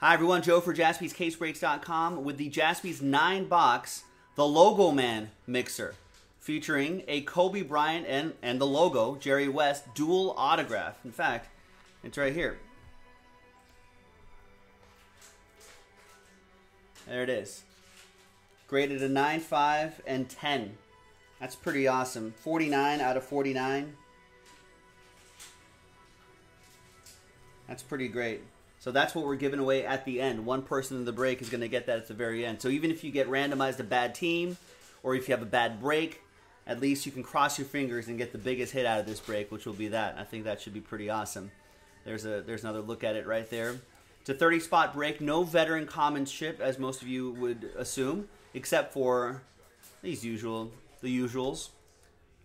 Hi everyone, Joe for JaspysCaseBreaks.com with the Jaspys 9-box The Logo Man Mixer, featuring a Kobe Bryant and the logo, Jerry West, dual autograph. In fact, it's right here. There it is. Graded a 9, 5, and 10. That's pretty awesome. 49 out of 49. That's pretty great. So that's what we're giving away at the end. One person in the break is going to get that at the very end. So even if you get randomized a bad team or if you have a bad break, at least you can cross your fingers and get the biggest hit out of this break, which will be that. I think that should be pretty awesome. There's another look at it right there. It's a 30-spot break. No veteran commonship, as most of you would assume, except for these the usuals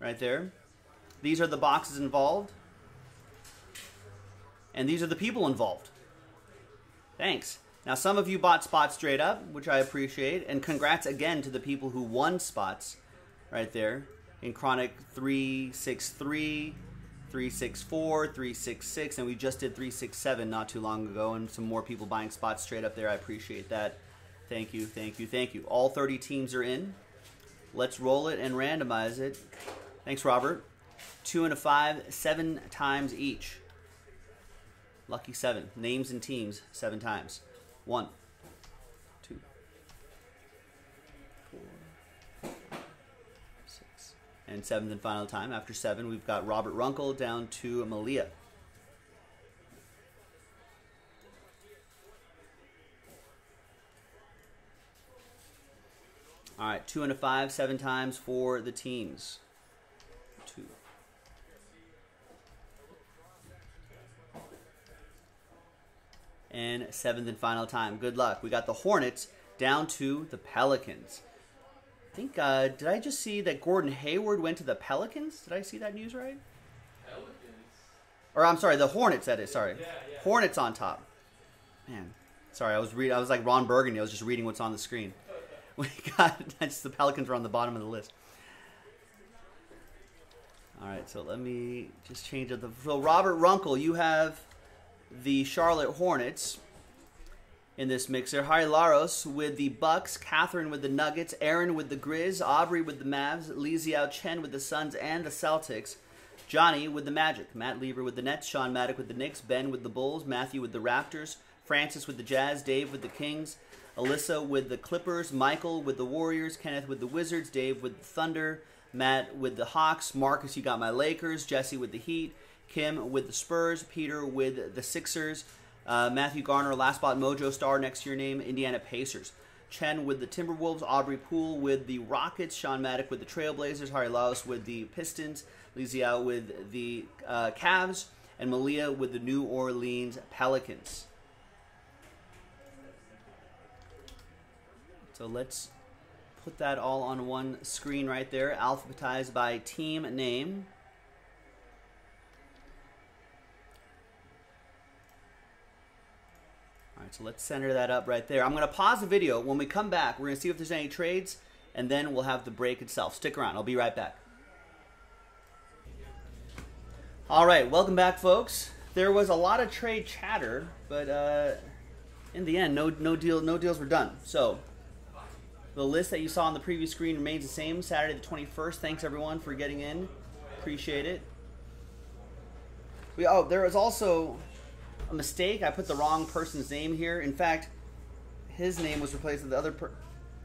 right there. These are the boxes involved. And these are the people involved. Thanks. Now, some of you bought spots straight up, which I appreciate. And congrats again to the people who won spots right there in Chronic 363, 364, 366. And we just did 367 not too long ago. And some more people buying spots straight up there. I appreciate that. Thank you, thank you, thank you. All 30 teams are in. Let's roll it and randomize it. Thanks, Robert. 2 and a 5, 7 times each. Lucky 7. Names and teams 7 times. 1, 2, 4, 6. And 7th and final time. After 7, we've got Robert Runkle down to Malia. All right, 2 and a 5, 7 times for the teams. 2. And 7th and final time. Good luck. We got the Hornets down to the Pelicans. I think, did I just see that Gordon Hayward went to the Pelicans? Did I see that news right? Pelicans? Or I'm sorry, the Hornets, that is, sorry. Yeah, yeah. Hornets on top. Man, sorry, I was like Ron Burgundy. I was just reading what's on the screen. We got, that's the Pelicans are on the bottom of the list. All right, so let me just change up the, so Robert Runkle, you have the Charlotte Hornets in this mixer. Harry Laros with the Bucks, Catherine with the Nuggets, Aaron with the Grizz, Aubrey with the Mavs, Li Xiao Chen with the Suns and the Celtics, Johnny with the Magic, Matt Lever with the Nets, Sean Maddock with the Knicks, Ben with the Bulls, Matthew with the Raptors, Francis with the Jazz, Dave with the Kings, Alyssa with the Clippers, Michael with the Warriors, Kenneth with the Wizards, Dave with the Thunder, Matt with the Hawks, Marcus, you got my Lakers, Jesse with the Heat, Kim with the Spurs, Peter with the Sixers, Matthew Garner, Last Spot Mojo Star, next to your name, Indiana Pacers. Chen with the Timberwolves, Aubrey Poole with the Rockets, Sean Maddock with the Trailblazers, Harry Laos with the Pistons, Li Xiao with the Cavs, and Malia with the New Orleans Pelicans. So let's put that all on one screen right there, alphabetized by team name. So let's center that up right there. I'm going to pause the video. When we come back, we're going to see if there's any trades, and then we'll have the break itself. Stick around. I'll be right back. All right. Welcome back, folks. There was a lot of trade chatter, but in the end, no deals were done. So the list that you saw on the previous screen remains the same, Saturday the 21st. Thanks, everyone, for getting in. Appreciate it. Oh, there was also a mistake. I put the wrong person's name here. In fact, his name was replaced with the other person.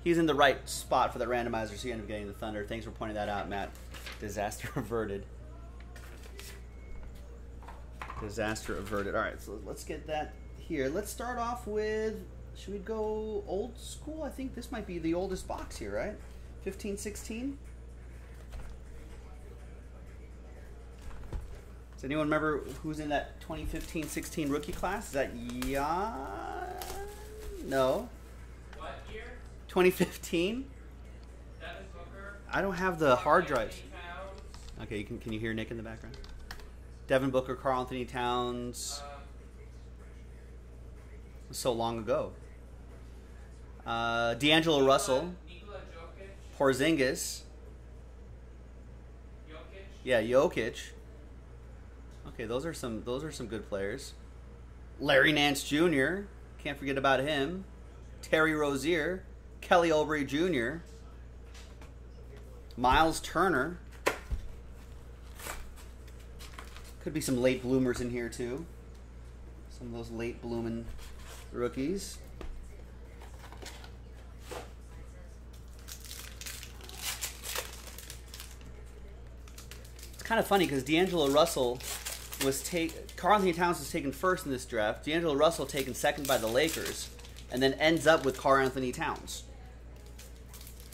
He's in the right spot for the randomizer, so you end up getting the Thunder. Thanks for pointing that out, Matt. Disaster averted. Disaster averted. All right, so let's get that here. Let's start off with, should we go old school? I think this might be the oldest box here, right? 15, 16? Does anyone remember who's in that 2015-16 rookie class? Is that Jan? No. What year? 2015. Devin Booker. I don't have the hard drives. Okay, you can you hear Nick in the background? Devin Booker, Karl-Anthony Towns. So long ago. D'Angelo Russell. Nikola Jokic. Porzingis. Jokic. Yeah, Jokic. Okay, those are some good players. Larry Nance Jr., Can't forget about him. Terry Rozier, Kelly Oubre Jr., Miles Turner. Could be some late bloomers in here, too. Some of those late blooming rookies. It's kind of funny because D'Angelo Russell was Karl-Anthony Towns was taken first in this draft. D'Angelo Russell taken second by the Lakers, and then ends up with Karl-Anthony Towns.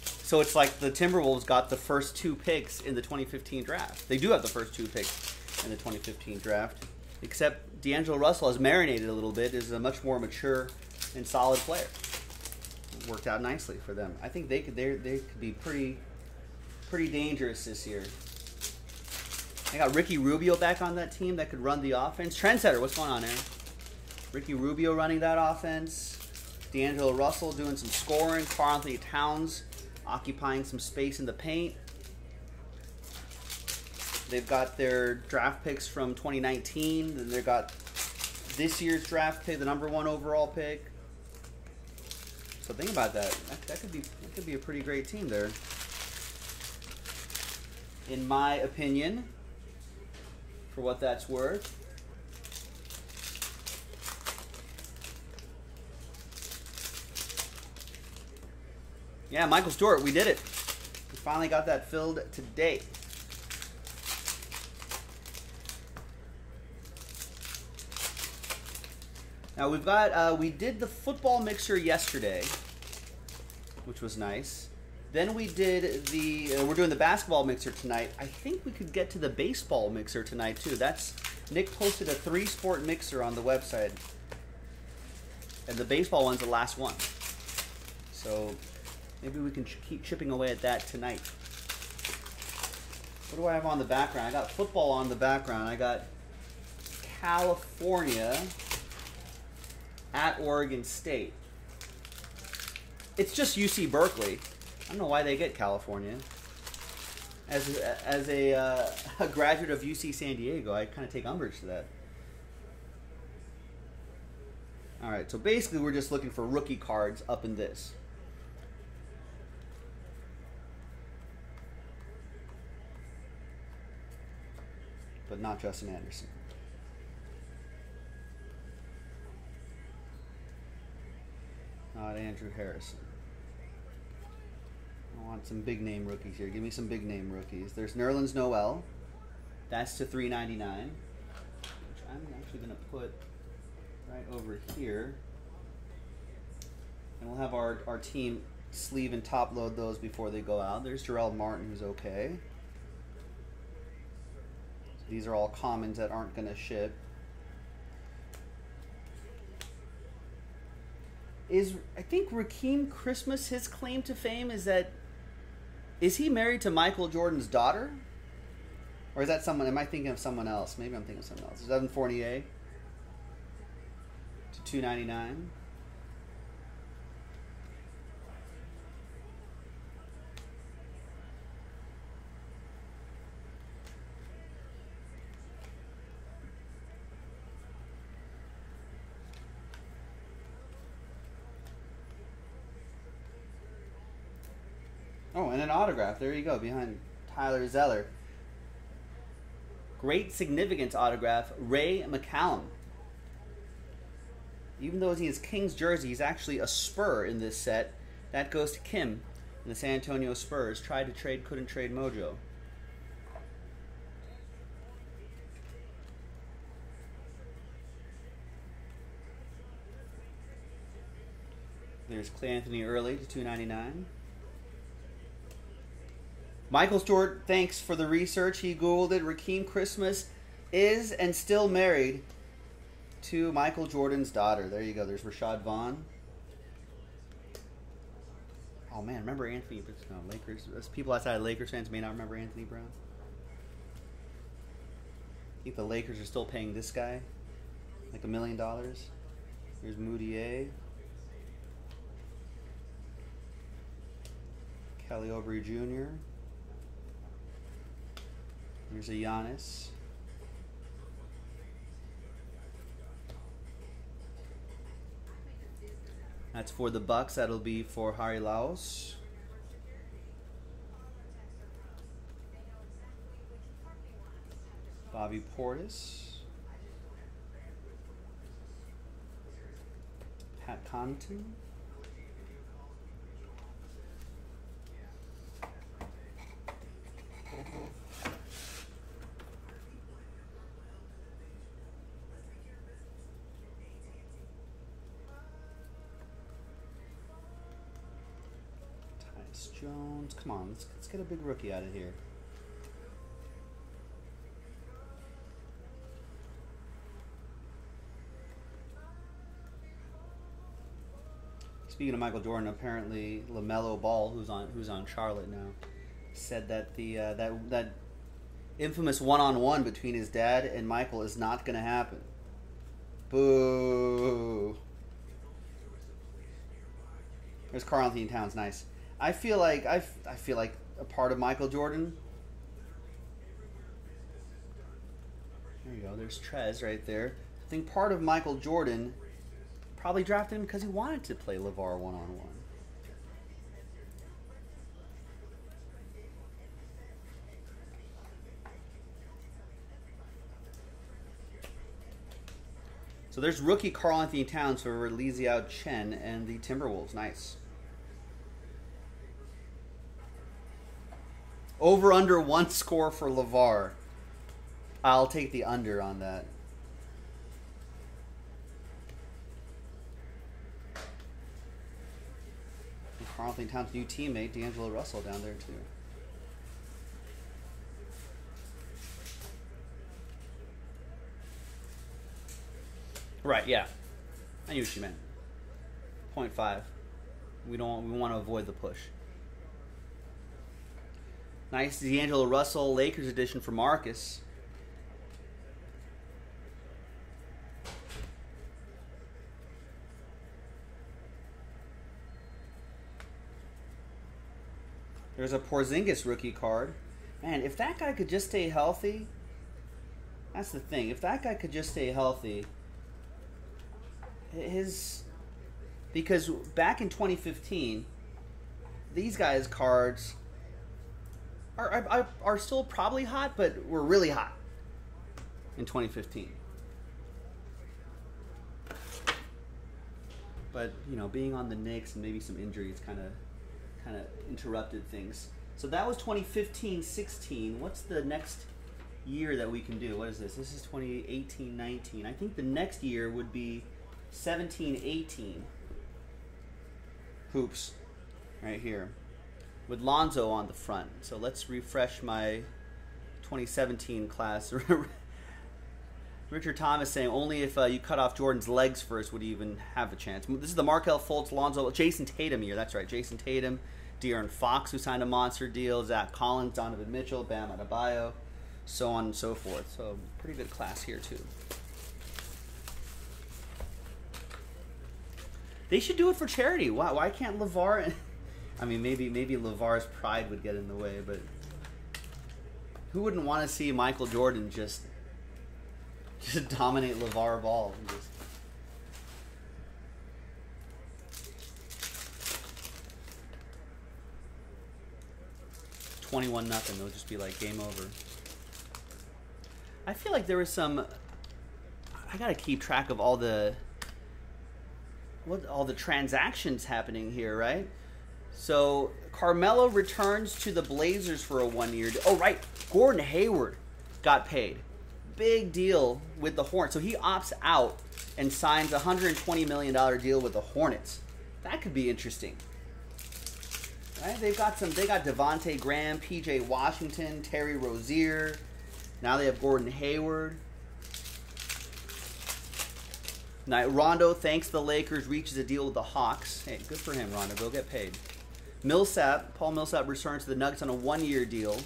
So it's like the Timberwolves got the first two picks in the 2015 draft. They do have the first two picks in the 2015 draft, except D'Angelo Russell has marinated a little bit, is a much more mature and solid player. It worked out nicely for them. I think they could be pretty dangerous this year. I got Ricky Rubio back on that team that could run the offense. Trendsetter, what's going on, Aaron? Ricky Rubio running that offense. D'Angelo Russell doing some scoring. Karl-Anthony Towns occupying some space in the paint. They've got their draft picks from 2019. Then they've got this year's draft pick, the #1 overall pick. So think about that. That could be a pretty great team there, in my opinion, for what that's worth. Yeah, Michael Stewart, we did it. We finally got that filled today. Now we've got, we did the football mixer yesterday, which was nice. Then we did the, we're doing the basketball mixer tonight. I think we could get to the baseball mixer tonight too. That's, Nick posted a 3-sport mixer on the website. And the baseball one's the last one. So maybe we can keep chipping away at that tonight. What do I have on the background? I got football on the background. I got California at Oregon State. It's just UC Berkeley. I don't know why they get California. As a graduate of UC San Diego, I kind of take umbrage to that. All right, so basically we're just looking for rookie cards up in this. But not Justin Anderson. Not Andrew Harrison. I want some big-name rookies here. Give me some big-name rookies. There's Nerlens Noel. That's to $3.99, which I'm actually going to put right over here. And we'll have our team sleeve and top-load those before they go out. There's Jarrell Martin, who's okay. So these are all commons that aren't going to ship. I think Rakeem Christmas, his claim to fame is that, is he married to Michael Jordan's daughter? Or is that someone, am I thinking of someone else? Maybe I'm thinking of someone else. Devin Fournier to $2.99. Oh, and an autograph. There you go, behind Tyler Zeller. Great significance autograph, Ray McCallum. Even though he is Kings jersey, he's actually a Spur in this set. That goes to Kim and the San Antonio Spurs. Tried to trade, couldn't trade Mojo. There's Clay-Anthony Early to $2.99. Michael Stewart, thanks for the research. He Googled it. Rakeem Christmas is and still married to Michael Jordan's daughter. There you go. There's Rashad Vaughn. Oh, man, remember Anthony? No, Lakers. People outside of Lakers fans may not remember Anthony Brown. I think the Lakers are still paying this guy like $1 million. There's Moutier. Kelly Oubre Jr. There's a Giannis. That's for the Bucks. That'll be for Harry Laos. Bobby Portis. Pat Connaughton. Jones, come on, let's get a big rookie out of here. Speaking of Michael Jordan, apparently LaMelo Ball, who's on Charlotte now, said that the that infamous one-on-one between his dad and Michael is not going to happen. Boo. There's Karl-Anthony Towns, nice. I feel like a part of Michael Jordan. There you go. There's Trez right there. I think part of Michael Jordan probably drafted him because he wanted to play LeVar one-on-one. So there's rookie Karl-Anthony Towns for Lixiao Chen and the Timberwolves. Nice. Over under one score for LeVar. I'll take the under on that. And Karl-Anthony Towns' new teammate, D'Angelo Russell, down there too. Right, yeah. I knew what you meant. 0.5. We want to avoid the push. Nice D'Angelo Russell, Lakers edition for Marcus. There's a Porzingis rookie card. Man, if that guy could just stay healthy, that's the thing. If that guy could just stay healthy, because back in 2015, these guys' cards are still probably hot, but were really hot in 2015. But you know, being on the Knicks and maybe some injuries kind of interrupted things. So that was 2015-16. What's the next year that we can do? What is this? This is 2018-19. I think the next year would be 17-18. Hoops, right here, with Lonzo on the front. So let's refresh my 2017 class. Richard Thomas saying only if you cut off Jordan's legs first would he even have a chance. This is the Markelle Fultz, Lonzo, Jayson Tatum year. That's right, Jayson Tatum, De'Aaron Fox, who signed a monster deal, Zach Collins, Donovan Mitchell, Bam Adebayo, so on and so forth. So pretty good class here too. They should do it for charity. Why can't LeVar and... I mean, maybe LeVar's pride would get in the way, but who wouldn't want to see Michael Jordan just dominate LeVar Ball? Just 21-0. They'll just be like game over. I feel like there was some. I gotta keep track of all the transactions happening here, right? So Carmelo returns to the Blazers for a one-year deal. Oh, right. Gordon Hayward got paid. Big deal with the Hornets. So he opts out and signs a $120 million deal with the Hornets. That could be interesting. Right? They got Devontae Graham, P.J. Washington, Terry Rozier. Now they have Gordon Hayward. Now, Rondo thanks the Lakers, reaches a deal with the Hawks. Hey, good for him, Rondo. Go get paid. Millsap, Paul Millsap returns to the Nuggets on a one-year deal.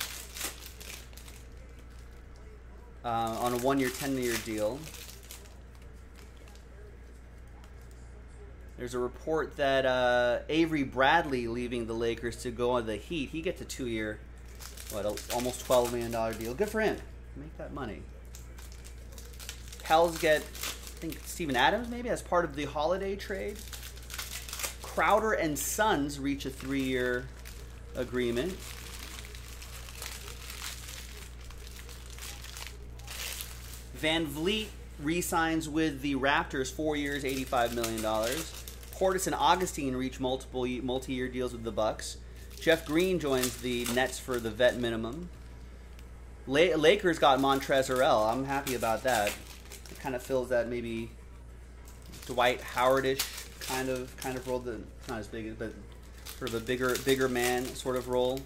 On a one-year, 10-year deal. There's a report that Avery Bradley leaving the Lakers to go on the Heat. He gets a two-year, almost $12 million deal. Good for him. Make that money. Pels get, I think, Steven Adams maybe as part of the holiday trade. Crowder and Sons reach a 3-year agreement. Van Vliet re-signs with the Raptors, 4 years, $85 million. Portis and Augustine reach multi-year deals with the Bucks. Jeff Green joins the Nets for the vet minimum. Lakers got Montrezl Harrell. I'm happy about that. It kind of fills that maybe Dwight Howard-ish kind of role. Not as big, but sort of a bigger man sort of role.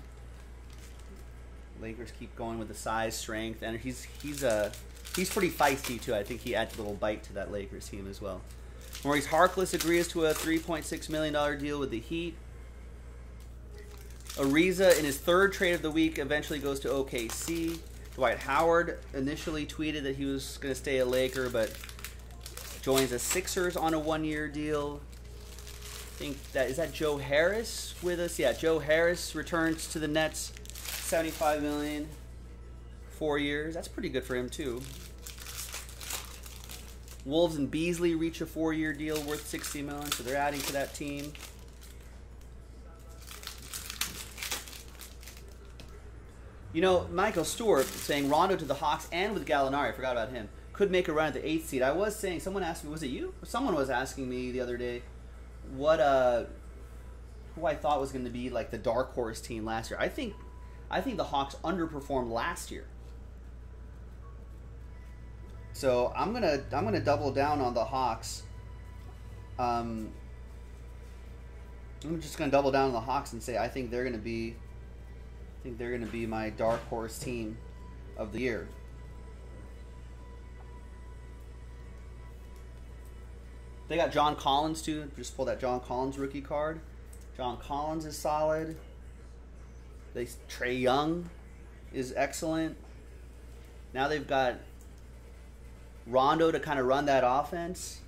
Lakers keep going with the size, strength, and he's pretty feisty too. I think he adds a little bite to that Lakers team as well. Maurice Harkless agrees to a $3.6 million deal with the Heat. Ariza, in his third trade of the week, eventually goes to OKC. Dwight Howard initially tweeted that he was going to stay a Laker, but joins the Sixers on a 1-year deal. I think that is that Joe Harris with us. Yeah, Joe Harris returns to the Nets, $75 million, 4 years. That's pretty good for him too. Wolves and Beasley reach a 4-year deal worth $60 million, so they're adding to that team. You know, Michael Stewart saying Rondo to the Hawks and with Gallinari. I forgot about him. Could make a run at the 8th seed. I was saying, someone asked me, was it you? Someone was asking me the other day what who I thought was going to be like the dark horse team last year. I think the Hawks underperformed last year. So I'm gonna double down on the Hawks. I'm just gonna double down on the Hawks and say I think they're gonna be my dark horse team of the year. They got John Collins too. Just pull that John Collins rookie card. John Collins is solid. Trae Young is excellent. Now they've got Rondo to kind of run that offense.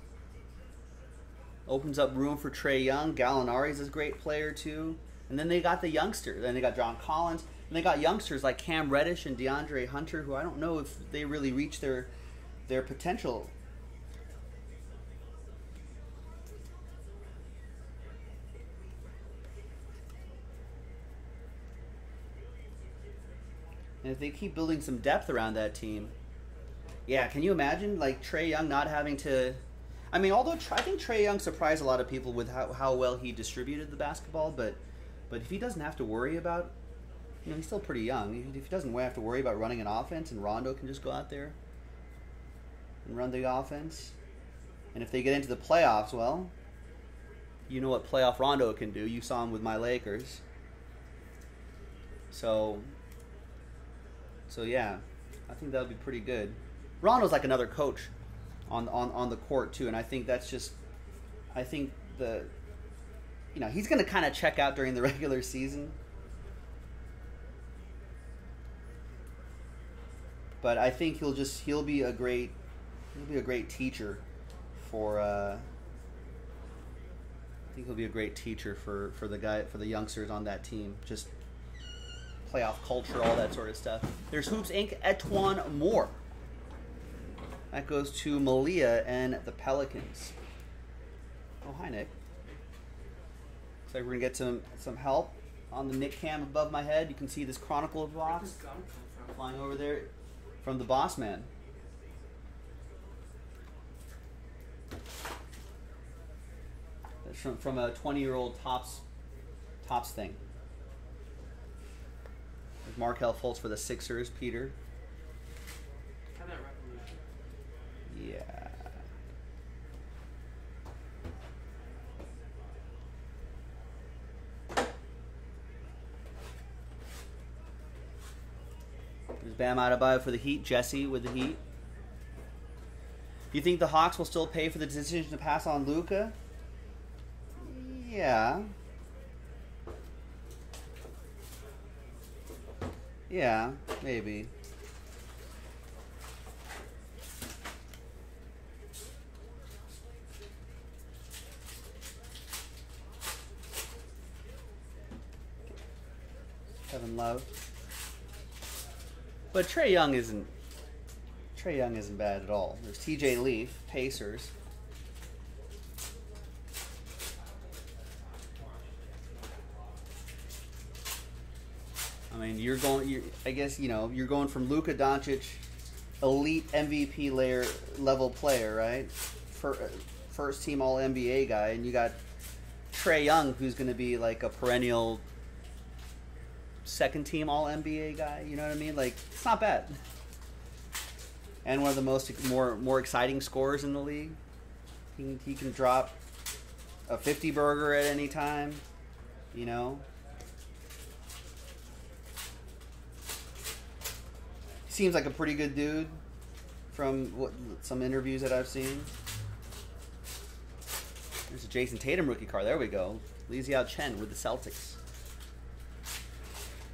Opens up room for Trae Young. Gallinari's a great player too. And then they got the youngster. Then they got John Collins. And they got youngsters like Cam Reddish and DeAndre Hunter, who I don't know if they really reach their potential. And if they keep building some depth around that team, yeah, can you imagine like Trae Young not having to? I mean, although I think Trae Young surprised a lot of people with how well he distributed the basketball, but if he doesn't have to worry about, you know, he's still pretty young. If he doesn't have to worry about running an offense, and Rondo can just go out there and run the offense, and if they get into the playoffs, well, you know what playoff Rondo can do. You saw him with my Lakers, so. So yeah, I think that would be pretty good. Rondo's like another coach on the court too, and I think that's just, I think the, you know, he's going to kind of check out during the regular season. But I think he'll be a great teacher for the youngsters on that team. Just playoff culture, all that sort of stuff. There's Hoops Inc. Etwan Moore. That goes to Malia and the Pelicans. Oh, hi, Nick. Looks like we're going to get some help on the Nick cam above my head. You can see this Chronicle box flying over there from the boss man. That's from a 20-year-old Topps thing. Markelle Fultz for the Sixers, Peter. Yeah. There's Bam Adebayo for the Heat, Jesse with the Heat. Do you think the Hawks will still pay for the decision to pass on Luka? Yeah. Yeah, maybe. Kevin Love. But Trae Young isn't bad at all. There's TJ Leaf, Pacers. I mean, you're going. I guess you know you're going from Luka Doncic, elite MVP level player, right? First team All NBA guy, and you got Trae Young, who's going to be like a perennial second team All NBA guy. You know what I mean? Like, it's not bad. And one of the more exciting scorers in the league. He can drop a 50-burger at any time. You know. Seems like a pretty good dude from some interviews that I've seen. There's a Jayson Tatum rookie card. There we go. Leezy Yao Chen with the Celtics.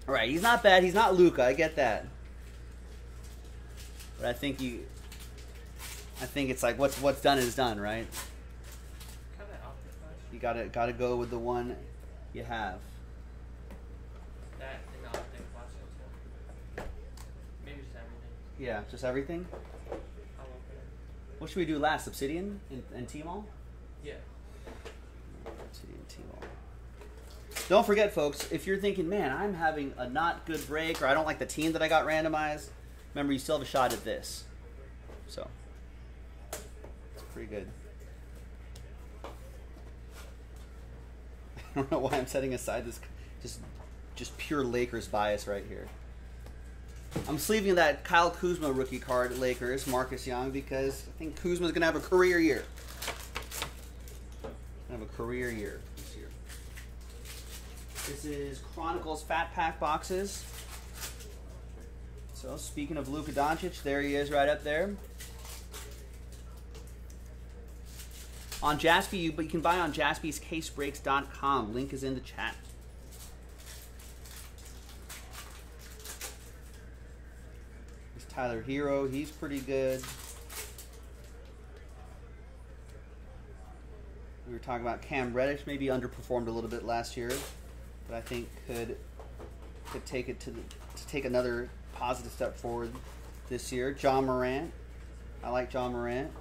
All right, he's not bad. He's not Luka. I get that. But I think it's like what's done is done, right? You gotta go with the one you have. Yeah, just everything? What should we do last? Obsidian and T-Mall? Yeah. Obsidian and T-Mall. Don't forget, folks, if you're thinking, man, I'm having a not good break or I don't like the team that I got randomized, remember, you still have a shot at this. So, it's pretty good. I don't know why I'm setting aside this just pure Lakers bias right here. I'm sleeving that Kyle Kuzma rookie card at Lakers, Marcus Young, because I think Kuzma's going to have a career year. Going to have a career year this year. This is Chronicles Fat Pack boxes. So, speaking of Luka Doncic, there he is right up there. On Jaspy, you can buy on JaspysCaseBreaks.com. Link is in the chat. Tyler Hero, he's pretty good. We were talking about Cam Reddish, maybe underperformed a little bit last year, but I think could take it to take another positive step forward this year. John Morant, I like John Morant.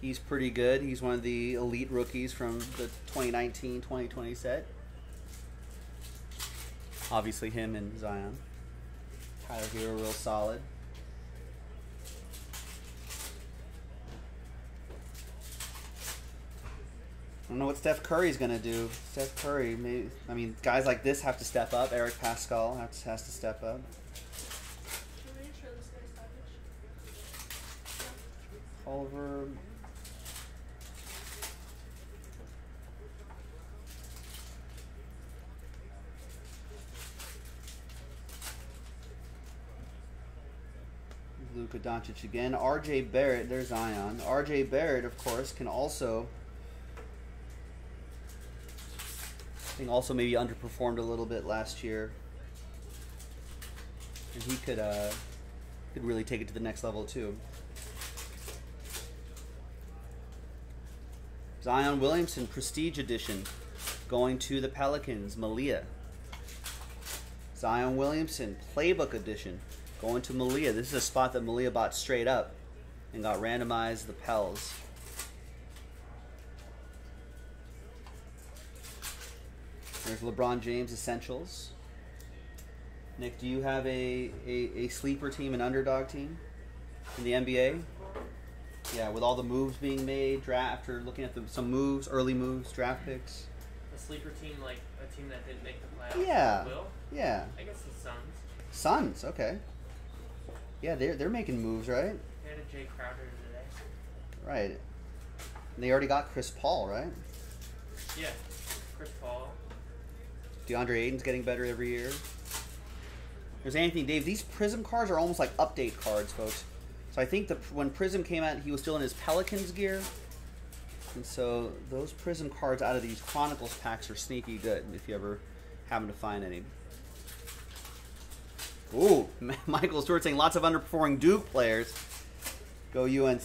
He's pretty good. He's one of the elite rookies from the 2019-2020 set. Obviously him and Zion. Tyler Hero real solid. I don't know what Steph Curry's going to do. Steph Curry, maybe, I mean, guys like this have to step up. Eric Pascal has to step up. Culver. Luka Doncic again. R.J. Barrett, there's Zion. R.J. Barrett, of course, can also, I think also maybe underperformed a little bit last year. And he could really take it to the next level, too. Zion Williamson, Prestige Edition, going to the Pelicans, Malia. Zion Williamson, Playbook Edition. Going to Malia. This is a spot that Malia bought straight up and got randomized the Pels. There's LeBron James Essentials. Nick, do you have a sleeper team, an underdog team in the NBA? Yeah, with all the moves being made, draft, or looking at some moves, early moves, draft picks. A sleeper team, like a team that didn't make the playoffs? Yeah. Will? Yeah. I guess the Suns. Suns, okay. Yeah, they're making moves, right? They had a Jay Crowder today. Right. And they already got Chris Paul, right? Yeah, Chris Paul. DeAndre Ayton's getting better every year. There's Anthony Davis. These Prism cards are almost like update cards, folks. So I think when Prism came out, he was still in his Pelicans gear. And so those Prism cards out of these Chronicles packs are sneaky good if you ever happen to find any. Ooh, Michael Stewart saying lots of underperforming Duke players. Go UNC. I don't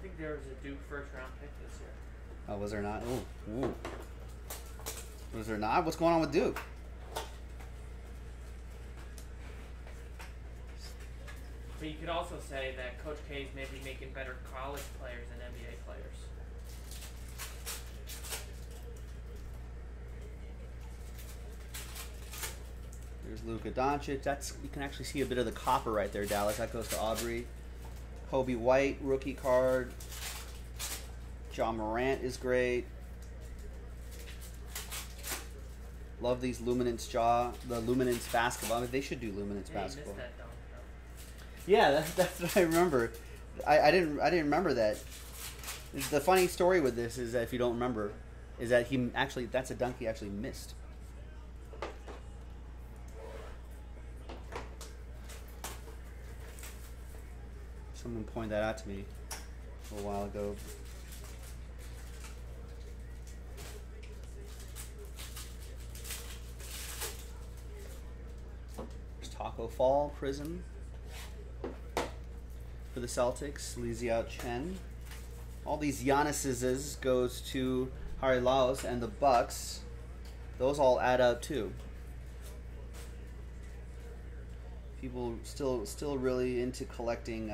think there was a Duke first-round pick this year. Oh, was there not? Ooh, ooh. Was there not? What's going on with Duke? But you could also say that Coach K is maybe making better college players than NBA players. Luka Doncic. That's, you can actually see a bit of the copper right there, Dallas. That goes to Aubrey. Kobe White, rookie card. John Morant is great. Love these Luminance jaw, the Luminance basketball. I mean, they should do Luminance basketball. You missed that, though. Yeah, that's what I remember. I didn't remember that. The funny story with this is that if you don't remember, is that he actually, that's a dunk he actually missed. Someone pointed that out to me a little while ago. Taco Fall Prism for the Celtics, Li Xiao Chen. All these Giannis's goes to Harry Laos and the Bucks. Those all add up too. People still really into collecting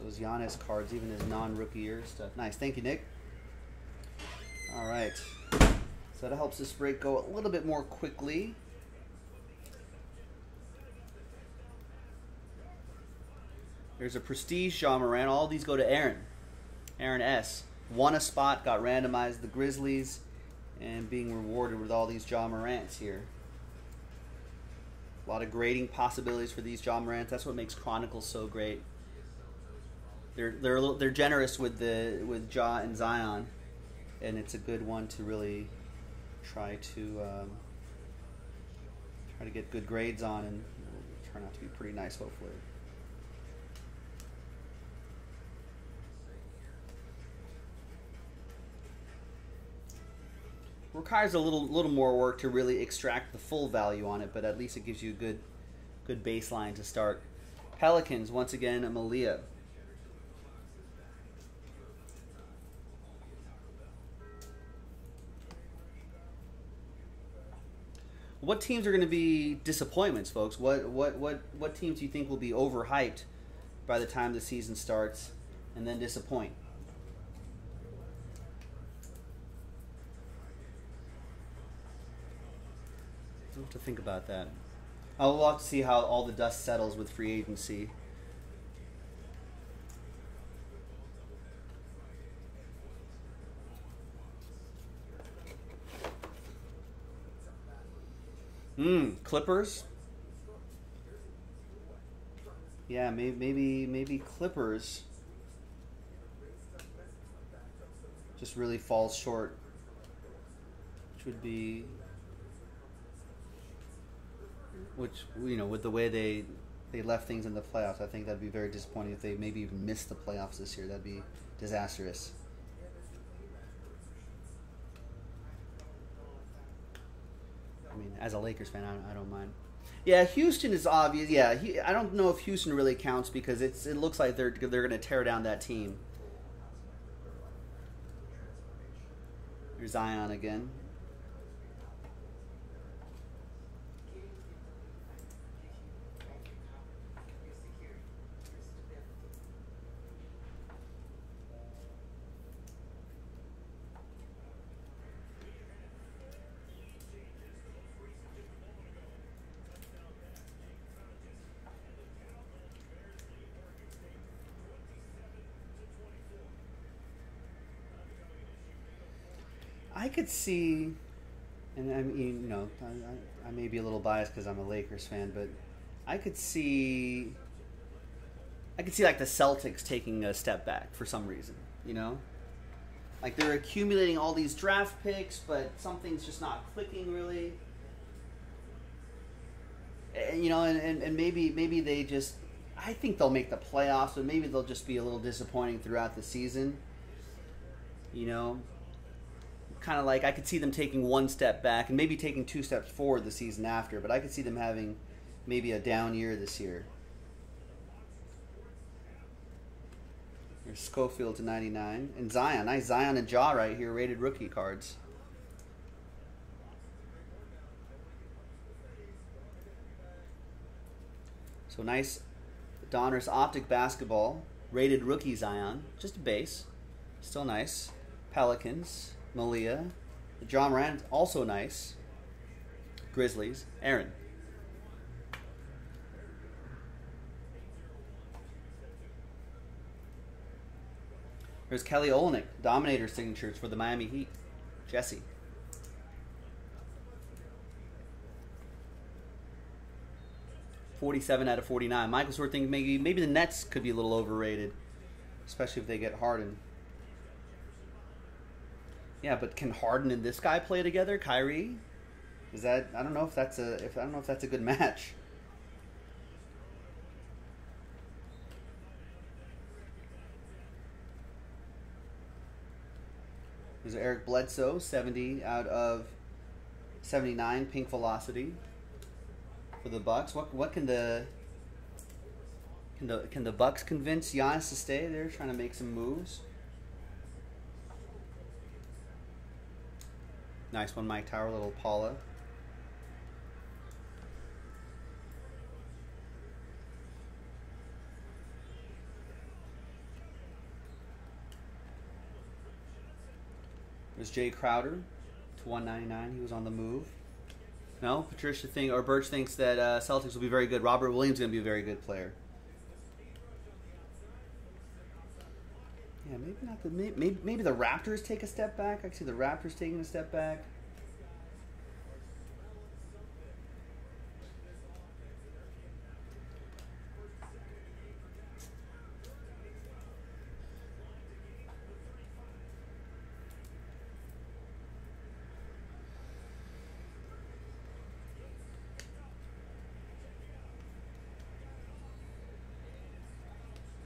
those Giannis cards, even his non-rookie year stuff. Nice, thank you, Nick. All right, so that helps this break go a little bit more quickly. There's a Prestige John Morant. All these go to Aaron. Aaron S. Won a spot, got randomized. The Grizzlies, and being rewarded with all these John Morants here. A lot of grading possibilities for these John Morants. That's what makes Chronicles so great. They're generous with the Ja and Zion, and it's a good one to really try to get good grades on, and it'll turn out to be pretty nice, hopefully. Requires a little more work to really extract the full value on it, but at least it gives you a good baseline to start. Pelicans, once again, Malia. What teams are going to be disappointments, folks? What teams do you think will be overhyped by the time the season starts and then disappoint? I'll have to think about that. I'll have to see how all the dust settles with free agency. Clippers? Yeah, maybe Clippers just really falls short, which would be... Which, you know, with the way they left things in the playoffs, I think that'd be very disappointing if they maybe even missed the playoffs this year. That'd be disastrous. I mean, as a Lakers fan, I don't mind. Yeah, Houston is obvious. Yeah, I don't know if Houston really counts because it looks like they're going to tear down that team. There's Zion again. I could see, and I mean, you know, I may be a little biased because I'm a Lakers fan, but I could see like the Celtics taking a step back for some reason, you know, like they're accumulating all these draft picks, but something's just not clicking really, and, you know, and maybe they just, I think they'll make the playoffs, but maybe they'll just be a little disappointing throughout the season, you know. Kind of like I could see them taking one step back and maybe taking two steps forward the season after, but I could see them having maybe a down year this year. There's Schofield to 99. And Zion. Nice Zion and Ja right here, rated rookie cards. So nice Donruss Optic Basketball, rated rookie Zion. Just a base. Still nice. Pelicans. Malia. John Morant, also nice. Grizzlies. Aaron. There's Kelly Olynyk, Dominator signatures for the Miami Heat. Jesse. $47 out of $49. Michael's sort of thinking maybe the Nets could be a little overrated, especially if they get Harden. Yeah, but can Harden and this guy play together? Kyrie? Is that I don't know if that's a good match. There's Eric Bledsoe, 70 out of 79, pink velocity for the Bucks. What can the Bucks convince Giannis to stay? They're trying to make some moves. Nice one, Mike Tower, little Paula. There's Jay Crowder to 199. He was on the move. No, Patricia thing or Birch thinks that Celtics will be very good. Robert Williams is going to be a very good player. Yeah, maybe not. Maybe the Raptors take a step back. I can see the Raptors taking a step back.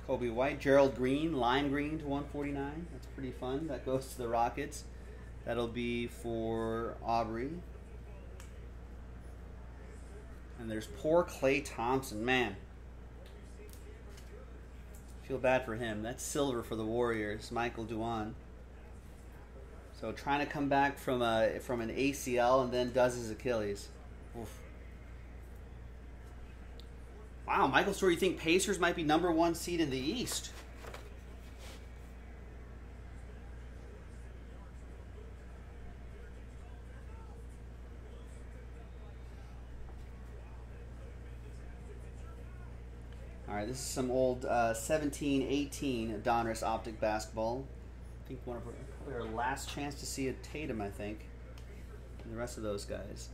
Kobe White, Gerald Green, lime green to 149. That's pretty fun. That goes to the Rockets. That'll be for Aubrey. And there's poor Klay Thompson. Man, feel bad for him. That's silver for the Warriors. Michael Duan. So trying to come back from an ACL and then does his Achilles. Oof. Wow, Michael Story, you think Pacers might be #1 seed in the East? All right, this is some old 17-18 Donruss Optic basketball. I think one of our last chance to see a Tatum, I think, and the rest of those guys.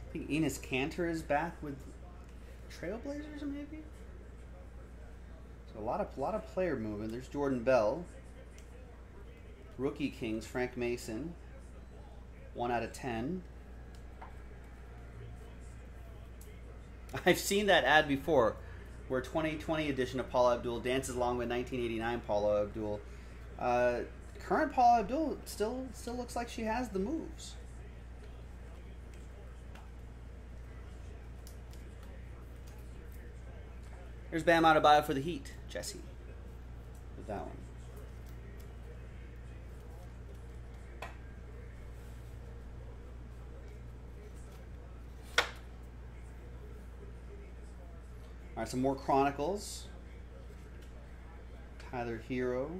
I think Enes Kanter is back with Trailblazers, maybe. So a lot of player movement. There's Jordan Bell, rookie Kings Frank Mason, 1 out of 10. I've seen that ad before, where 2020 edition of Paula Abdul dances along with 1989 Paula Abdul. Current Paula Abdul still looks like she has the moves. Here's Bam Adebayo for the Heat. Jesse with that one. All right, some more Chronicles. Tyler Hero,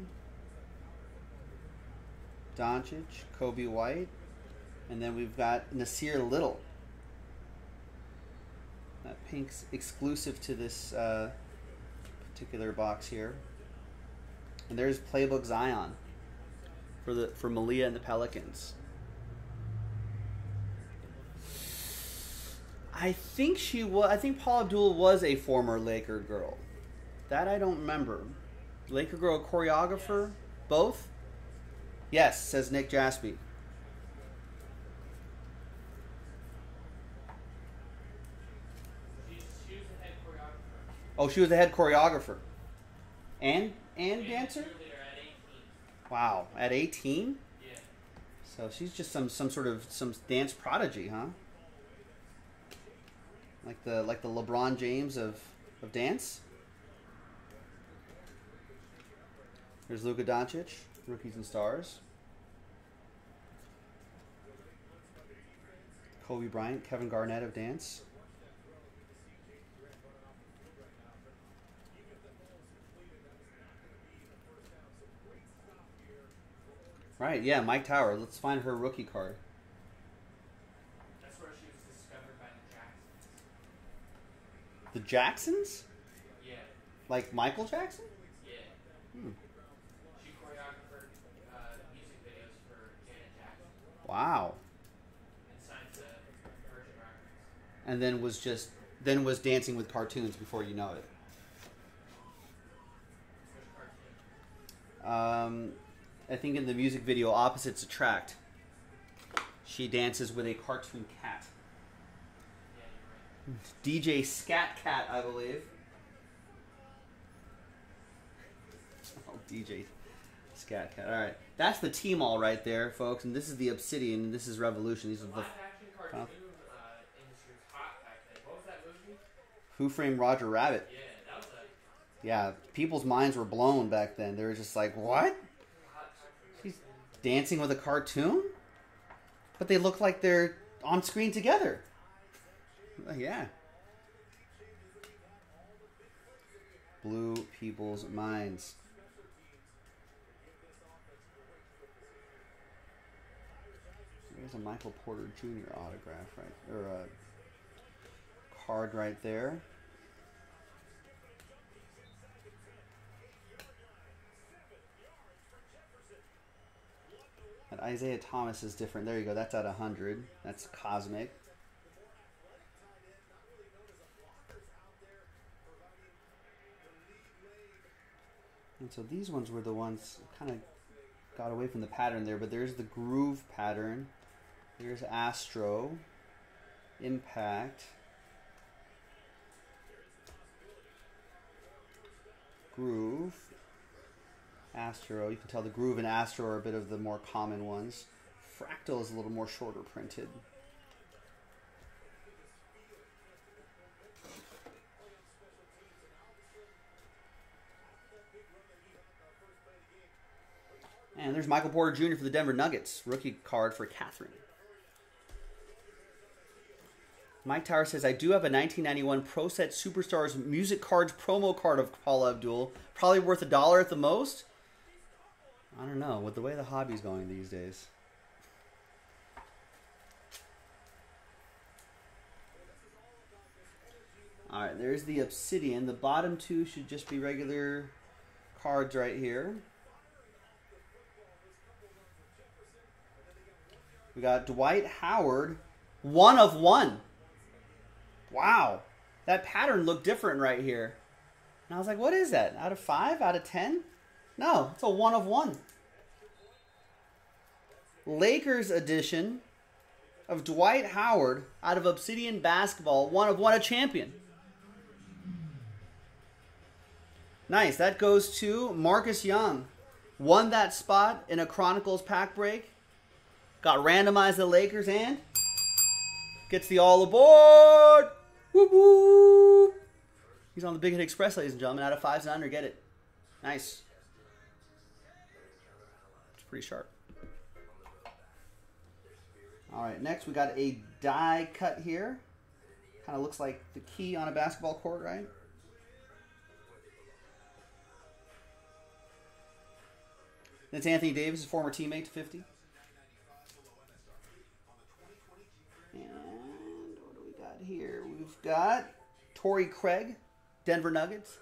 Doncic, Kobe White, and then we've got Nasir Little. Pink's exclusive to this particular box here. And there's Playbook Zion for Malia and the Pelicans. I think Paula Abdul was a former Laker girl. That I don't remember. Laker girl choreographer? Yes. Both? Yes, says Nick Jaspy. Oh, she was the head choreographer. And dancer? At wow, at 18? Yeah. So she's just some sort of dance prodigy, huh? Like the LeBron James of dance. There's Luka Doncic, rookies and stars. Kobe Bryant, Kevin Garnett of dance. Right, yeah, Mike Tower. Let's find her rookie card. That's where she was discovered by the Jacksons. The Jacksons? Yeah. Like Michael Jackson? Yeah. Hmm. She choreographed music videos for Janet Jackson. Wow. And signed to Virgin Records. And then was just dancing with cartoons before you know it. I think in the music video Opposites Attract, she dances with a cartoon cat. Yeah, you're right. DJ Scat Cat, I believe. Oh, DJ Scat Cat. All right. That's the team all right there, folks. And this is the Obsidian. And this is Revolution. These are the live action cartoon industry was hot back then. What was that movie? Who Framed Roger Rabbit? Yeah. Yeah, people's minds were blown back then. They were just like, what? She's dancing with a cartoon? But they look like they're on screen together. Yeah. Blew people's minds. There's a Michael Porter Jr. autograph, right? Or a card right there. And Isaiah Thomas is different. There you go. That's at 100. That's cosmic. And so these ones were the ones kind of got away from the pattern there. But there's the groove pattern. There's Astro. Impact. Groove. Astro, you can tell the Groove and Astro are a bit of the more common ones. Fractal is a little more shorter printed. And there's Michael Porter Jr. for the Denver Nuggets. Rookie card for Catherine. Mike Tower says, I do have a 1991 Pro Set Superstars Music Cards promo card of Paula Abdul. Probably worth $1 at the most. I don't know, with the way the hobby's going these days. Alright, there's the Obsidian. The bottom two should just be regular cards right here. We got Dwight Howard, 1 of 1. Wow. That pattern looked different right here. And I was like, what is that? Out of 5? Out of 10? No, it's a 1 of 1. Lakers edition of Dwight Howard out of Obsidian Basketball. 1 of 1, a champion. Nice. That goes to Marcus Young. Won that spot in a Chronicles pack break. Got randomized the Lakers and gets the all aboard. Whoop, whoop. He's on the Big Hit Express, ladies and gentlemen. Out of 5s and under, get it. Nice. Pretty sharp. All right, next we got a die cut here. Kind of looks like the key on a basketball court, right? That's Anthony Davis, his former teammate, to 50. And what do we got here? We've got Torrey Craig, Denver Nuggets.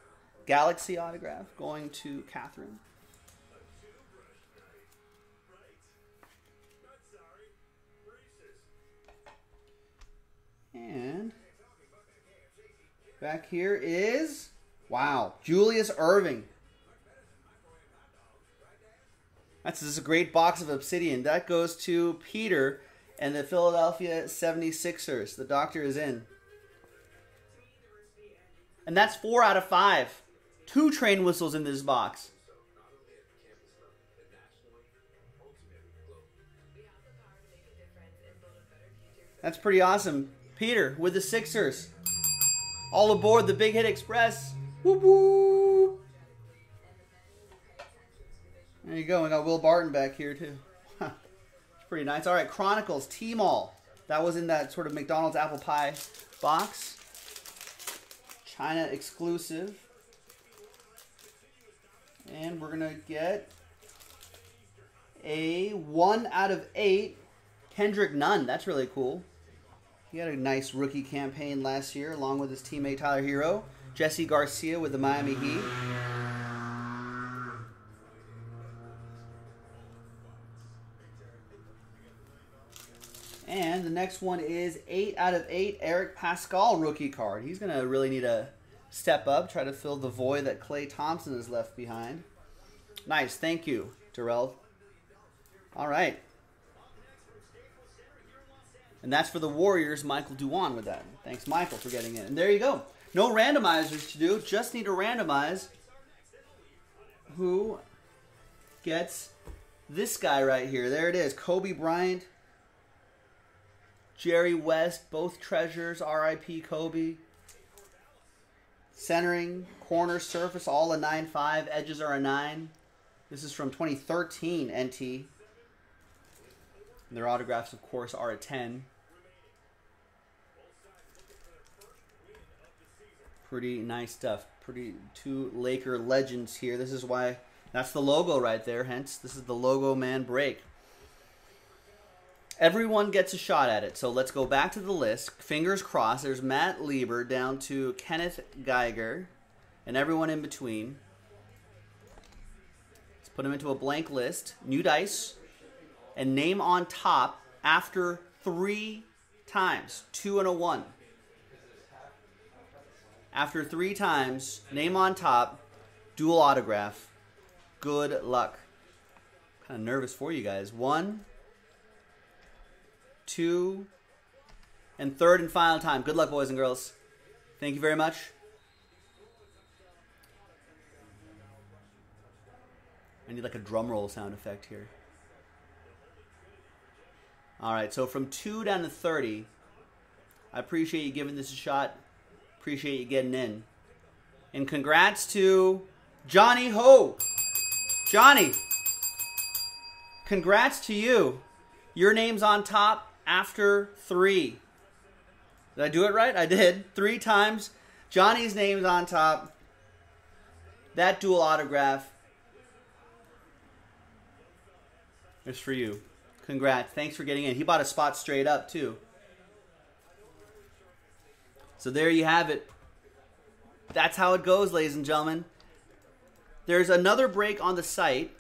Galaxy autograph going to Catherine. And back here is, wow, Julius Irving. That's just a great box of Obsidian. That goes to Peter and the Philadelphia 76ers. The doctor is in. And that's 4 out of 5. 2 train whistles in this box. That's pretty awesome. Peter with the Sixers. All aboard the Big Hit Express. Whoop, whoop. There you go. We got Will Barton back here, too. Huh. It's pretty nice. All right, Chronicles, T-Mall. That was in that sort of McDonald's apple pie box. China exclusive. And we're going to get a 1 out of 8, Kendrick Nunn. That's really cool. He had a nice rookie campaign last year, along with his teammate Tyler Hero. Jesse Garcia with the Miami Heat. And the next one is 8 out of 8 Eric Pascal rookie card. He's going to really need a step up, try to fill the void that Klay Thompson has left behind. Nice. Thank you, Darrell. All right. And that's for the Warriors, Michael Duwan with that. Thanks, Michael, for getting in. And there you go. No randomizers to do. Just need to randomize who gets this guy right here. There it is. Kobe Bryant. Jerry West, both treasures, R.I.P. Kobe. Centering, corner, surface, all a 9.5. Edges are a 9. This is from 2013 NT. And their autographs, of course, are a 10. Pretty nice stuff. Two Laker legends here. This is why, that's the logo right there. Hence, this is the logo man break. Everyone gets a shot at it, so let's go back to the list. Fingers crossed. There's Matt Lieber down to Kenneth Geiger and everyone in between. Let's put them into a blank list. New dice. And name on top after 3 times. 2 and a 1. After 3 times, name on top, dual autograph. Good luck. I'm kind of nervous for you guys. 1, 2, and third and final time. Good luck, boys and girls. Thank you very much. I need like a drum roll sound effect here. All right, so from 2 down to 30, I appreciate you giving this a shot. Appreciate you getting in. And congrats to Johnny Ho. Johnny, congrats to you. Your name's on top after 3. Did I do it right? I did. 3 times. Johnny's name's on top. That dual autograph is for you. Congrats. Thanks for getting in. He bought a spot straight up, too. So there you have it. That's how it goes, ladies and gentlemen. There's another break on the site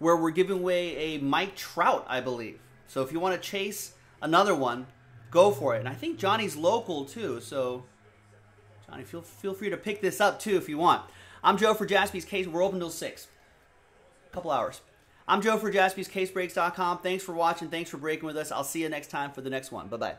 where we're giving away a Mike Trout, I believe. So if you want to chase another one, go for it. And I think Johnny's local too, so Johnny, feel free to pick this up too if you want. I'm Joe for Jaspy's Case. We're open till 6. A couple hours. I'm Joe for JaspysCaseBreaks.com. Thanks for watching. Thanks for breaking with us. I'll see you next time for the next one. Bye-bye.